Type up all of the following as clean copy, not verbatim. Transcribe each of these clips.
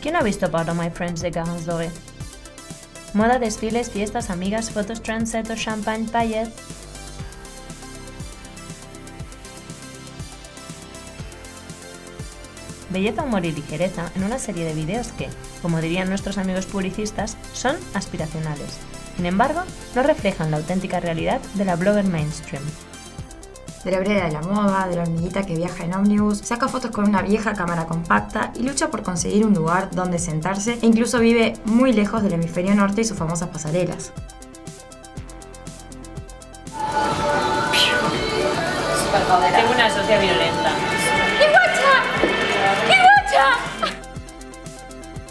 ¿Quién ha visto Part of My Friends de Garance Moda? Moda, desfiles, fiestas, amigas, fotos, trendsetter, champagne, paillettes. Belleza, humor y ligereza en una serie de videos que, como dirían nuestros amigos publicistas, son aspiracionales. Sin embargo, no reflejan la auténtica realidad de la blogger mainstream. De la obrera de la moda, de la hormiguita que viaja en ómnibus, saca fotos con una vieja cámara compacta y lucha por conseguir un lugar donde sentarse e incluso vive muy lejos del hemisferio norte y sus famosas pasarelas. Tengo una socia violenta. ¡Qué guacha! ¡Qué guacha!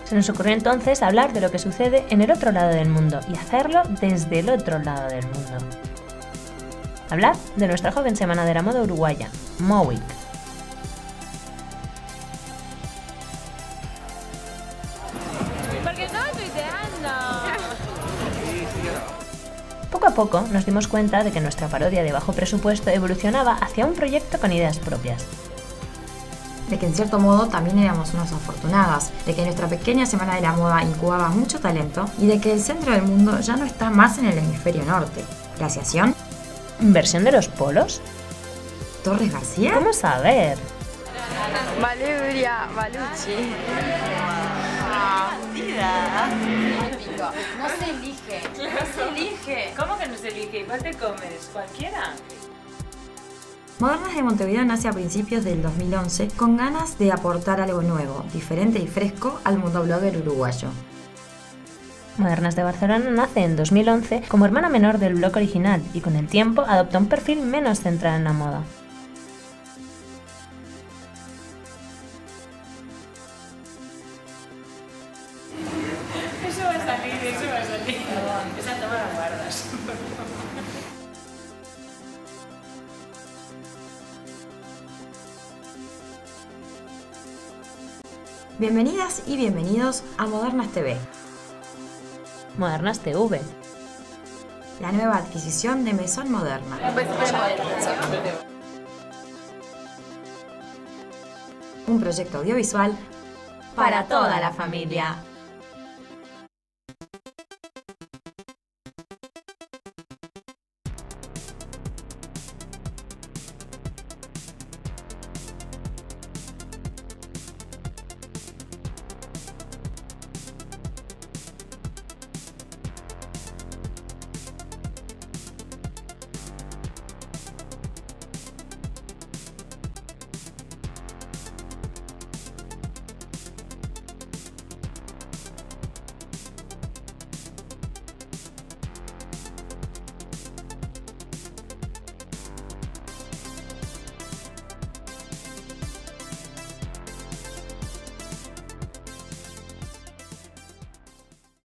Se nos ocurrió entonces hablar de lo que sucede en el otro lado del mundo y hacerlo desde el otro lado del mundo. Hablar de nuestra joven semana de la moda uruguaya, MOWIC. Porque no estoy ideando. Poco a poco nos dimos cuenta de que nuestra parodia de bajo presupuesto evolucionaba hacia un proyecto con ideas propias. De que en cierto modo también éramos unas afortunadas, de que nuestra pequeña semana de la moda incubaba mucho talento y de que el centro del mundo ya no está más en el hemisferio norte. Glaciación. ¿Inversión de los polos? ¿Torres García? Vamos a ver. Valeria Valucci. No se elige. No se elige. ¿Cómo que no se elige? Igual te comes. Cualquiera. Modernas de Montevideo nace a principios del 2011 con ganas de aportar algo nuevo, diferente y fresco al mundo blogger uruguayo. Modernas de Barcelona nace en 2011 como hermana menor del blog original y con el tiempo adopta un perfil menos centrado en la moda. Eso va a salir. Esa toma la guardas. Bienvenidas y bienvenidos a Modernas TV. Modernas TV. La nueva adquisición de Maison Moderna. Un proyecto audiovisual para toda la familia.